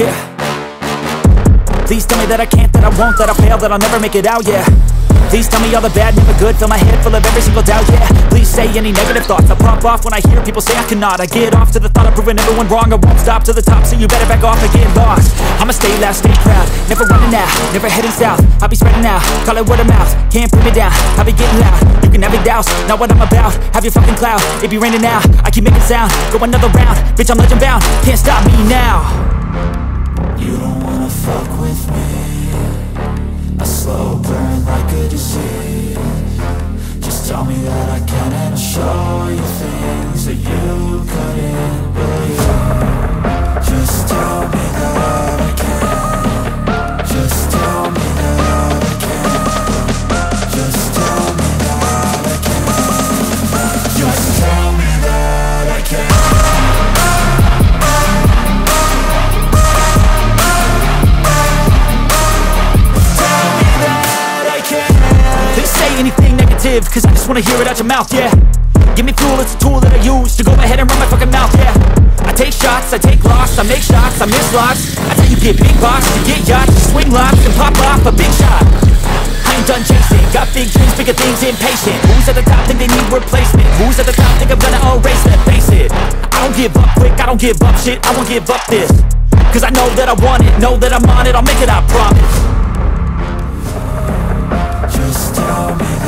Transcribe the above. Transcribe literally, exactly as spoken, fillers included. yeah. Please tell me that I can't, that I won't, that I fail, that I'll never make it out, yeah. Please tell me all the bad, never good, fill my head full of every single doubt, yeah. Please say any negative thoughts, I pop off when I hear people say I cannot. I get off to the thought of proving everyone wrong. I won't stop to the top, so you better back off and get lost. I'ma stay loud, stay proud, never running out, never heading south. I'll be spreading out, call it word of mouth. Can't put me down, I'll be getting loud. You can have a douse, not what I'm about. Have your fucking clout, it be raining now. I keep making sound, go another round. Bitch, I'm legend bound, can't stop me now. You don't wanna fuck with me, a slow burn like a disease. Just tell me that I can and I'll show you things that you couldn't believe. Just tell me that I can, just tell me that I can, just tell me that I can, just tell me that I can. Anything negative, cause I just wanna hear it out your mouth, yeah. Give me fuel, it's a tool that I use to go ahead and run my fucking mouth, yeah. I take shots, I take loss, I make shots, I miss lots. I tell you get big box, you get yachts, you swing locks and pop off a big shot. I ain't done chasing, got big dreams, bigger things, impatient. Who's at the top think they need replacement? Who's at the top think I'm gonna erase that, face it. I don't give up quick, I don't give up shit, I won't give up this. Cause I know that I want it, know that I'm on it, I'll make it, I promise. Just tell me.